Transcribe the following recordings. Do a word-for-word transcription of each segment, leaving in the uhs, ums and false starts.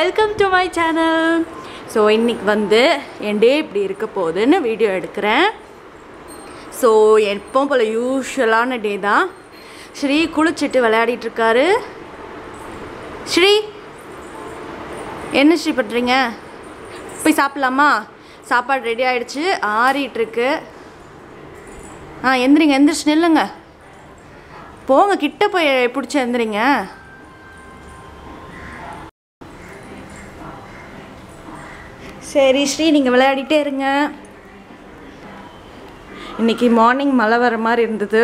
welcome to my channel. So இன்னைக்கு வந்து என் டே இப்படி இருக்க போகுதுன்னு வீடியோ எடுக்கிறேன். So எப்பவும் போல யூஷுவலான டே தான். ஸ்ரீ குளிச்சிட்டு விளையாடிட்டு இருக்காரு. ஸ்ரீ என்ன ஸ்ரீ பண்றீங்க? போய் சாப்பிடலாமா? சாப்பாடு ரெடி ஆயிடுச்சு, ஆறிட்டு இருக்கு. ஆ எந்திரிங்க, எந்திரிச்சு நில்லுங்க, போங்க, கிட்ட போய் பிடிச்சி எந்திரிங்க. சரி ஸ்ரீ, நீங்கள் விளையாடிட்டே இருங்க. இன்றைக்கி மார்னிங் மழை வர மாதிரி இருந்தது.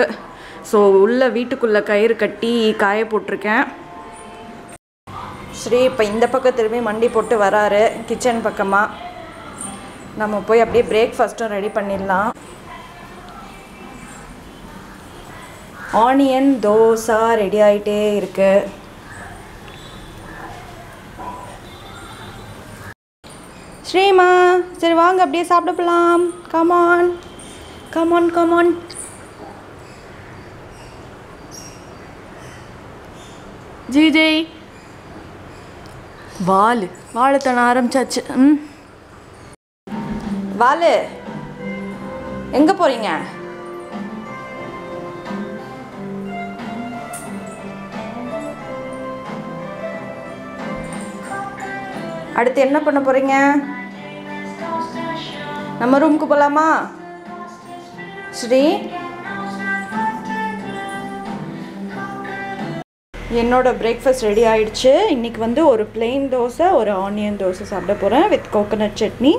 ஸோ உள்ளே வீட்டுக்குள்ளே கயிறு கட்டி காய போட்டிருக்கேன். ஸ்ரீ இப்போ இந்த பக்கம் திரும்பி மண்டி போட்டு வராரு கிச்சன் பக்கமாக. நம்ம போய் அப்படியே பிரேக்ஃபாஸ்ட்டும் ரெடி பண்ணிடலாம். ஆனியன் தோசை ரெடி ஆகிட்டே இருக்குது. ஸ்ரீமா சரி வாங்க அப்படியே சாப்பிட போகலாம். Come on come on come on. ஜிஜய் வாலு வாழைத்தன ஆரம்பிச்சாச்சு. ம் வாலு எங்கே போகிறீங்க? அடுத்து என்ன பண்ண போகிறீங்க? நம்ம ரூமுக்கு போகலாமா? ஸ்ரீ என்னோட பிரேக்ஃபாஸ்ட் ரெடி ஆயிடுச்சு. இன்றைக்கி வந்து ஒரு பிளெயின் தோசை, ஒரு ஆனியன் தோசை சாப்பிட போகிறேன் வித் கோகோனட் சட்னி.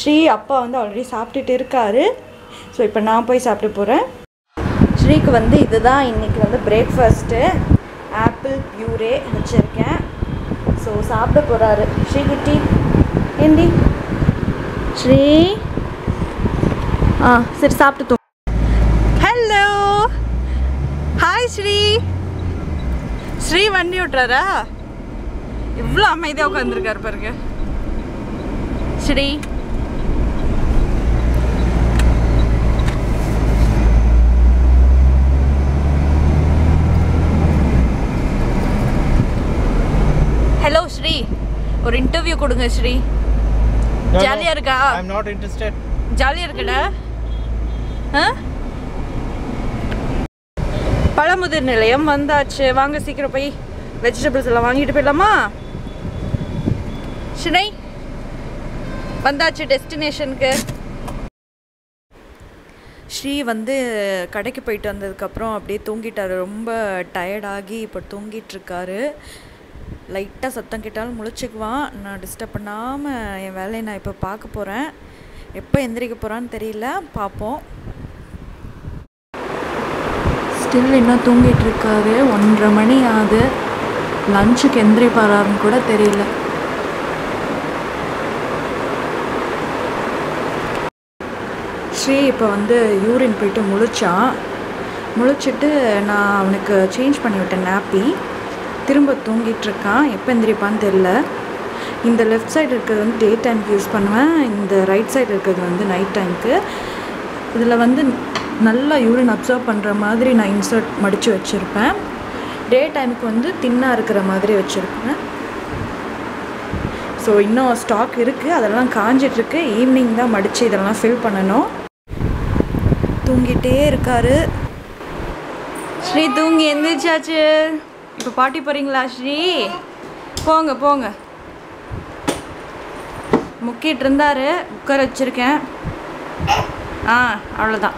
ஸ்ரீ அப்பா வந்து ஆல்ரெடி சாப்பிட்டுட்டு இருக்காரு. ஸோ இப்போ நான் போய் சாப்பிட போகிறேன். ஸ்ரீக்கு வந்து இதுதான் இன்றைக்கி வந்து பிரேக்ஃபாஸ்ட்டு. ஆப்பிள் பியூரே வச்சுருக்கேன். ஸோ சாப்பிட போகிறாரு. ஸ்ரீ குட்டி ஏண்டி ஸ்ரீ? ஆ சரி சாப்பிட்டு தூ. Hello hi Sri. ஸ்ரீ வண்டி விட்டுறாரா? இவ்வளோ அமைதியாக உட்காந்துருக்காரு பாருங்க. ஸ்ரீ ஹலோ ஸ்ரீ, ஒரு இன்டர்வியூ கொடுங்க ஸ்ரீ. ஜாலியா இருக்கா? I am not interested. ஜாலியா இருக்கடா. பழமுதிர் நிலையம் வந்தாச்சு, வாங்க சீக்கிரம் போய் வெஜிடபிள்ஸ் எல்லாம் வாங்கிட்டு போயிடலாமா? ஸ்ரீ வந்தாச்சு டெஸ்டினேஷனுக்கு. ஸ்ரீ வந்து கடைக்கு போயிட்டு வந்ததுக்கப்புறம் அப்படியே தூங்கிட்டாரு. ரொம்ப டயர்டாகி இப்போ தூங்கிட்டுருக்காரு. லைட்டாக சத்தம் கேட்டாலும் முழிச்சுக்குவான். நான் டிஸ்டர்ப் பண்ணாமல் என் வேலையை நான் இப்போ பார்க்க போகிறேன். எப்போ எந்திரிக்க போகிறான்னு தெரியல, பார்ப்போம். ஸ்டில் இன்னும் தூங்கிட்டுருக்காரு. ஒன்றரை மணி ஆகுது. லஞ்சுக்கு எந்திரிப்பாரான்னு கூட தெரியல. ஸ்ரீ இப்போ வந்து யூரின் போயிட்டு முழிச்சான். முழிச்சிட்டு நான் அவனுக்கு சேஞ்ச் பண்ணிவிட்டேன் நாப்பி. திரும்ப தூங்கிட்டுருக்கான். எப்போ எந்திரிப்பான்னு தெரில. இந்த லெஃப்ட் சைடு இருக்கிறது வந்து டே டைமுக்கு யூஸ் பண்ணுவேன். இந்த ரைட் சைடு இருக்கிறது வந்து நைட் டைமுக்கு. இதில் வந்து நல்லா யூரின் அப்சர்வ் பண்ணுற மாதிரி நான் இன்சர்ட் மடித்து வச்சுருப்பேன். டே டைமுக்கு வந்து தின்னாக இருக்கிற மாதிரி வச்சுருப்பேன். ஸோ இன்னும் ஸ்டாக் இருக்குது, அதெல்லாம் காஞ்சிட்ருக்கு. ஈவினிங் தான் மடித்து இதெல்லாம் ஃபில் பண்ணணும். தூங்கிட்டே இருக்கார். ஸ்ரீ தூங்கி எந்திரிச்சாச்சு. இப்போ பாட்டி போகிறீங்களா ஸ்ரீ? போங்க போங்க. முக்கிட்டு இருந்தார், உட்கார வச்சுருக்கேன். ஆ அவ்வளோதான்,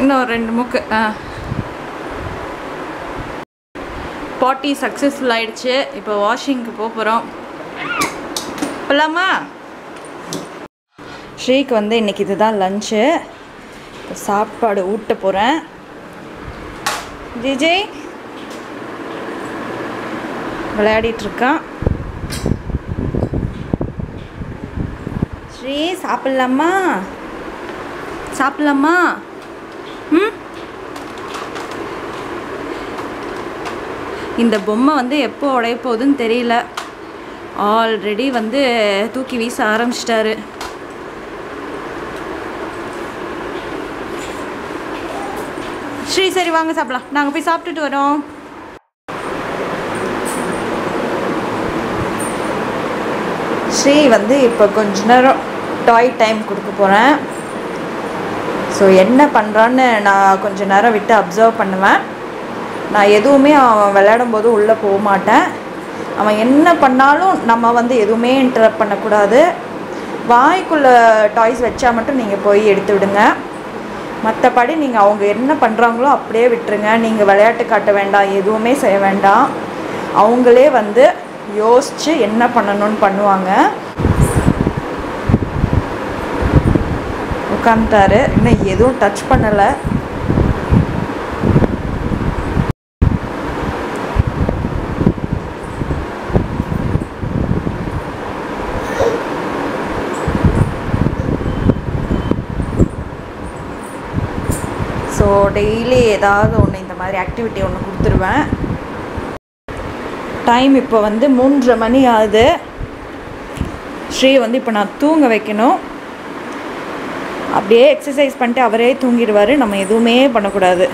இன்னும் ஒரு ரெண்டு முக்கு. ஆ பாட்டி சக்ஸஸ்ஃபுல் ஆகிடுச்சு. இப்போ வாஷிங்க்கு போகிறோம். போகலாமா? ஸ்ரீக்கு வந்து இன்றைக்கி இதுதான் லஞ்சு. சாப்பாடு ஊட்ட போகிறேன். ஜிஜய் விளையாடிட்டுருக்கான். ஸ்ரீ சாப்பிட்லாமா? சாப்பிட்லாமா? ம் இந்த பொம்மை வந்து எப்போ உடைய போகுதுன்னு தெரியல. ஆல்ரெடி வந்து தூக்கி வீச ஆரம்பிச்சிட்டாரு. ஸ்ரீ சரி வாங்க சாப்பிடலாம், நாங்கள் போய் சாப்பிட்டுட்டு வரோம். ஸ்ரீ வந்து இப்போ கொஞ்ச நேரம் டாய் டைம் கொடுக்க போகிறேன். ஸோ என்ன பண்ணுறான்னு நான் கொஞ்சம் நேரம் விட்டு அப்சர்வ் பண்ணுவேன். நான் எதுவுமே அவன் விளையாடும் போது உள்ளே போக மாட்டேன். அவன் என்ன பண்ணாலும் நம்ம வந்து எதுவுமே இன்டரப்ட் பண்ணக்கூடாது. வாய்க்குள்ளே டாய்ஸ் வச்சா மட்டும் நீங்கள் போய் எடுத்து விடுங்க. மற்றபடி நீங்கள் அவங்க என்ன பண்ணுறாங்களோ அப்படியே விட்டுருங்க. நீங்கள் விளையாட்டு காட்ட வேண்டாம், எதுவுமே செய்ய வேண்டாம். அவங்களே வந்து யோசித்து என்ன பண்ணணும்னு பண்ணுவாங்க. உட்காந்துட்டாரு, இன்னும் எதுவும் டச் பண்ணலை. ஸோ டெய்லி ஏதாவது ஒன்று இந்த மாதிரி ஆக்டிவிட்டி ஒன்று கொடுத்துருவேன். டைம் இப்போ வந்து மூன்றரை மணி ஆகுது. ஸ்ரீ வந்து இப்போ நான் தூங்க வைக்கணும். அப்படியே எக்ஸசைஸ் பண்ணிட்டு அவரே தூங்கிடுவார். நம்ம எதுவுமே பண்ணக்கூடாது.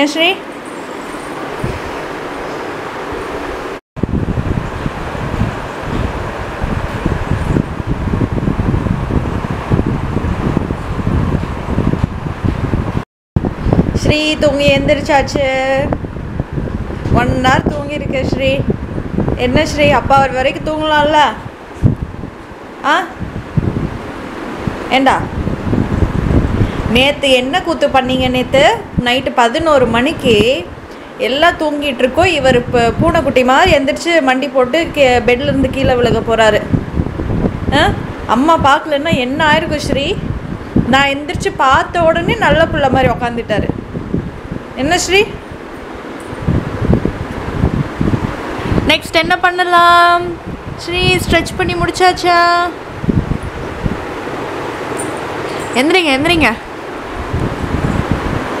ஏன் ஸ்ரீ? ஸ்ரீ தூங்கி எந்திரிச்சாச்சு. ஒன் ஹவர் தூங்கியிருக்கு ஸ்ரீ. என்ன ஸ்ரீ, அப்பா வர வரைக்கும் தூங்கலாம்ல? ஆ ஏண்டா நேற்று என்ன கூத்து பண்ணீங்க? நேற்று நைட்டு பதினோரு மணிக்கு எல்லாம் தூங்கிட்டுருக்கோம். இவர் இப்போ பூனைக்குட்டி மாதிரி எந்திரிச்சு மண்டி போட்டு கே பெட்லேருந்து கீழே விழுக போகிறாரு. ஆ அம்மா பார்க்கலன்னா என்ன ஆயிருக்கும் ஸ்ரீ? நான் எந்திரிச்சு பார்த்த உடனே நல்ல பிள்ளை மாதிரி உக்காந்துட்டாரு. என்ன ஸ்ரீ, நெக்ஸ்ட் என்ன பண்ணலாம்? ஸ்ரீ ஸ்ட்ரெச் பண்ணி முடிச்சாச்சா? எந்திரிங்க எந்திரிங்க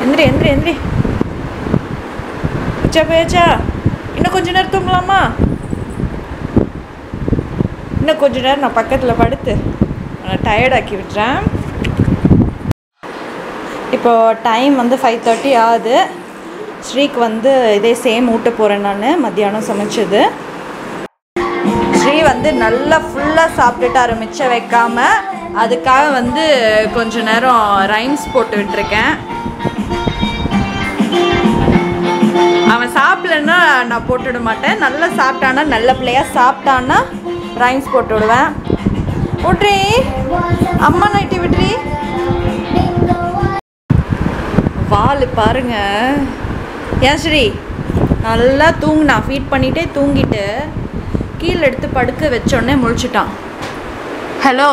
எந்திரி எந்திரி எந்திரி உச்சா போயாச்சா? இன்னும் கொஞ்சம் நேரம் தூங்கலாமா? இன்னும் கொஞ்சம் நேரம் நான் பக்கத்தில் படுத்து டயர்டாக்கி விட்டுறேன். இப்போது டைம் வந்து ஃபைவ் தேர்ட்டி ஆகுது. ஸ்ரீக்கு வந்து இதே சேம் ஊட்ட போகிறேன் நான், மத்தியானம் சமைச்சது. ஸ்ரீ வந்து நல்லா ஃபுல்லாக சாப்பிட்டுட்டாரு, மிச்சம் வைக்காமல். அதுக்காக வந்து கொஞ்சம் நேரம் ரைம்ஸ் போட்டு விட்டுருக்கேன். அவன் சாப்பிடலன்னா நான் போட்டுவிட மாட்டேன். நல்லா சாப்பிட்டான்னா, நல்ல பிள்ளையாக சாப்பிட்டான்னா ரைம்ஸ் போட்டு விடுவேன். விட்ரி அம்மா நைட்டி விட்ரி. வால் பாருங்க. ஏன் ஸ்ரீ நல்லா தூங்கினா, ஃபீட் பண்ணிகிட்டே தூங்கிட்டு கீழே எடுத்து படுக்க வச்சோடனே முழிச்சிட்டான். ஹலோ,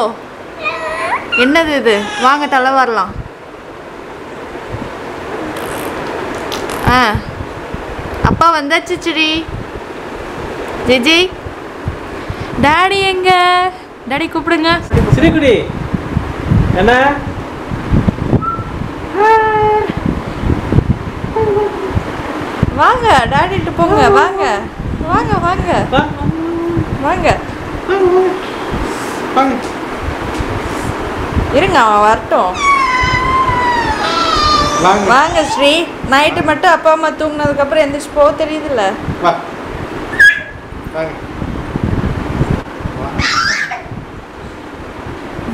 என்னது இது? வாங்க தலை வரலாம். ஆ அப்பா வந்தாச்சு ஸ்ரீ. ஜிஜி டாடி எங்க? டாடி கூப்பிடுங்க. ஸ்ரீகுடி என்ன வாங்க, டாடிட்டு போங்க. வாங்க வாங்க வாங்க வாங்க வாங்க இருங்க, அவன் வரட்டும். வாங்க ஸ்ரீ, நைட்டு மட்டும் அப்பா அம்மா தூங்கினதுக்கப்புறம் எந்திரிச்சு போக தெரியுதுல்ல.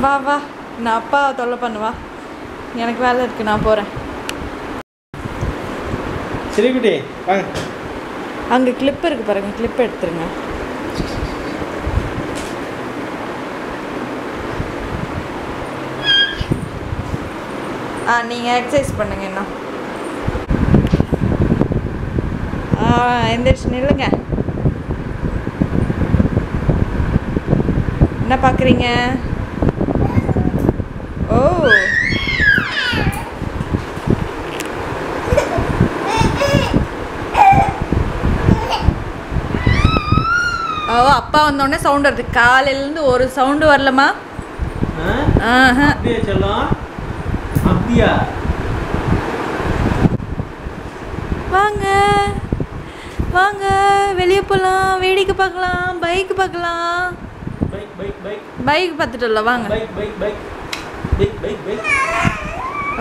வா வா, நான் அப்பா தொல்லை பண்ணுவா, எனக்கு வேலை இருக்குது, நான் போகிறேன். ஸ்ரீகுட்டி வாங்க, அங்கே கிளிப் இருக்குது பாருங்க, கிளிப் எடுத்துருங்க. ஆ நீங்கள் எக்ஸசைஸ் பண்ணுங்க. என்ன ஆ எந்திரிச்சு நில்லுங்க. என்ன பார்க்குறீங்க? ஓ ஓ அப்பா வந்தோடனே சவுண்ட் வருது. காலையிலேருந்து ஒரு சவுண்டு வரலமா? வாங்க வாங்க வெளியே போகலாம், வேடிக்கை பார்க்கலாம், பைக் பார்க்கலாம். பைக் பார்த்துட்டு வாங்க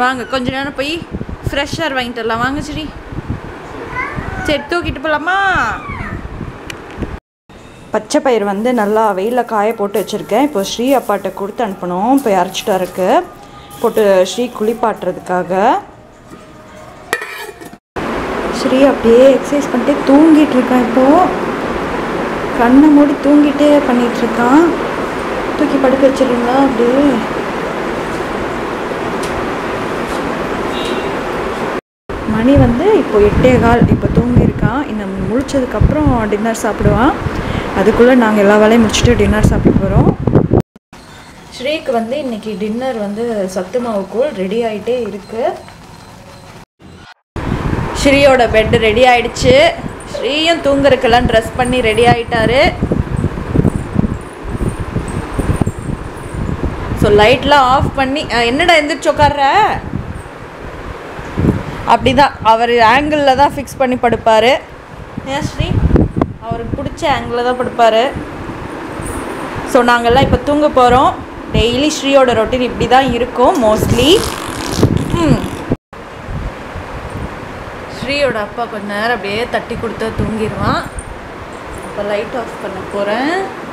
வாங்க, கொஞ்ச நேரம் போய் ஃப்ரெஷ் ஏர் வாங்கிட்டு வரலாம். வாங்க சரி சரி, தூக்கிட்டு போகலாமா? பச்சை பயிர் வந்து நல்லா வெயிலில் காய போட்டு வச்சுருக்கேன். இப்போ ஸ்ரீ அப்பாட்ட கொடுத்து அனுப்பணும். இப்போ அரைச்சிட்டா இருக்கு போட்டு ஸ்ரீ குளிப்பாட்டுறதுக்காக. ஸ்ரீ அப்படியே எக்ஸசைஸ் பண்ணிட்டு தூங்கிட்டு இருக்கான். இப்போது கண்ணை மூடி தூங்கிட்டே பண்ணிகிட்ருக்கான். தூக்கி படுக்க வச்சுருங்களா அப்படியே. மணி வந்து இப்போ எட்டே கால். இப்போ தூங்கியிருக்கான். இன்னும் முடிச்சதுக்கப்புறம் டின்னர் சாப்பிடுவான். அதுக்குள்ளே நாங்கள் எல்லா வேலையும் முடிச்சுட்டு டின்னர் சாப்பிட்டு போகிறோம். ஸ்ரீக்கு வந்து இன்றைக்கி டின்னர் வந்து சத்து மாவுக்குள் ரெடி ஆகிட்டே இருக்குது. ஸ்ரீயோட பெட்டு ரெடி ஆகிடுச்சு. ஸ்ரீயும் தூங்குறதுக்கெல்லாம் ட்ரெஸ் பண்ணி ரெடி ஆகிட்டாரு. ஸோ லைட்லாம் ஆஃப் பண்ணி என்னடா எந்திரிச்சு உட்கார்ற அப்படி தான் அவர் ஆங்கிளில் தான் ஃபிக்ஸ் பண்ணி படுப்பார். ஏன் ஸ்ரீ அவருக்கு பிடிச்ச ஆங்கிளில் தான் படுப்பார். ஸோ நாங்கள்லாம் இப்போ தூங்க போகிறோம். டெய்லி ஸ்ரீயோட ரொட்டீன் இப்படி தான் இருக்கும் மோஸ்ட்லி. ஸ்ரீயோட அப்பா கொஞ்ச நேரம் அப்படியே தட்டி கொடுத்து தூங்கிடுவான். இப்போ லைட் ஆஃப் பண்ண போகிறேன்.